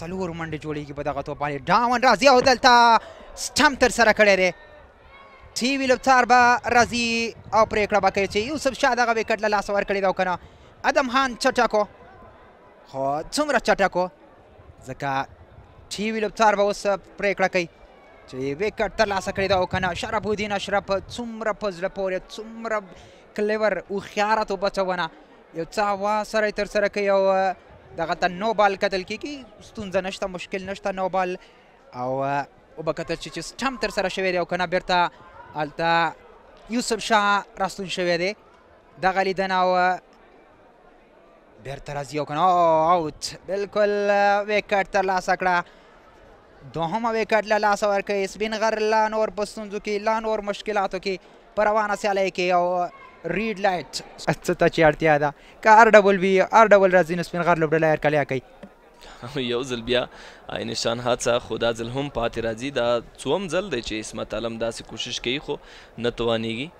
سلور منډه جوړیږي په دغه توپ باندې ډاون راځي او دلته سټمپ تر سره کړی دی ټي وی لوبڅار به راځي او پریکړه به کوي چې یوسف شاه دغه وکټ له لاسه ورکړی دی او کنه ادم خان چټکو خو څومره چټکو ځکه ټي وی لوبڅار به اوس پریکړه کوي چې وکټ تر لاسه کړی دی او کنه شرف الدین اشرف څومره پزله پورې څومره کلیور او خیارت وبچونه یو څه وا سره تر سره کوي او دغه ته نو بال کتل کېږي ستونزه نشته مشکل نشته نو بال او وبه کتل چې سټمپ تر سره شوی دی او کنه بیرته هلته یوسف شاه راستون شوی دی دغه لیدنه او بیرته راځي او کنه اوت بلکل ویکټ ترلاسه کړه دوهمه ویکټ له لاسه ورکوي سپین غر لا نور په ستونزو کې لا نور مشکلاتو کې په روانه سیالۍ کې او ریډ لایټ څه ته چې اړتیا ده که آر ډبل وي آر ډبل راځي نو سپین غر لوبډله هرکلیا کوي یو ځل بیا عین شان حادثه خو دا ځل هم پاتې راځي دا څوم ځل دی چې عصمت عالم داسې کوشش کوي خو نه توانیږي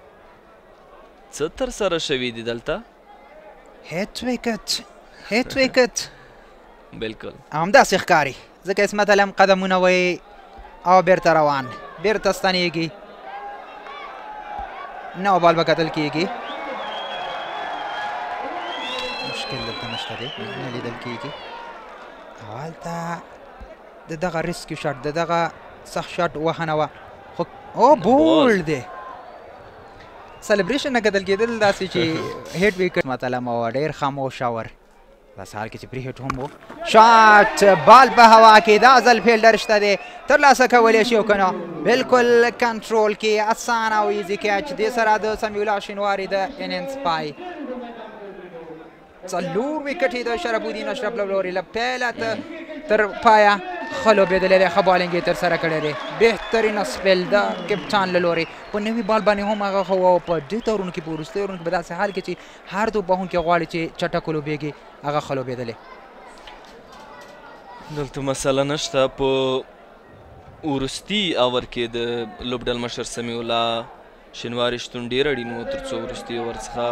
څه ترسره شوي دي دلته هیڅ وکټ هیڅ وکټ بلکل همداسې ښکاري ځکه عصمت عالم قدمونه وایي او بیرته روان بیرته ستنیږي نو بال بکتل کېږي مشکل دلته نشته دی نه لیدل کېږي او هلته د دغه ریسکیو شاټ د دغه سخت شاټ وهنه وه خو او بول دی سلیبریشن نه کتل کېدل داسې چې هیډ ویکټ متلم او ډېر خاموش اور داسې حال کې چې پرې هیټ هم و شاټ بال په هوا کې دا ځل فیلډر شته دی ترلاسه کولی شي او که نه بالکل کنټرول کې اسانه او ایزي کیچ دې سره د سمیولا شینواري د اننس پای څلور وکټ یې د شرف الدین اشرف له لورې له پیله تر پایه ښه لوبېدلی دی ښه بالینګ یې ترسره کړی دی بهترینه سپیل د کپټان له لورې په نوي بال باندې هم هغه ښه وه او په دې تورونو کې په وروستیو تورونو کې په داسې حال کې چې هر توپوهونکی غواړي چې چټک ولوبېږي هغه ښه لوبېدلی دلته مسله نشته په وروستي اور کې د لوبډل مشر سمیع الله شینواري شتون ډېر اړین و تر څو وروستي اور څخه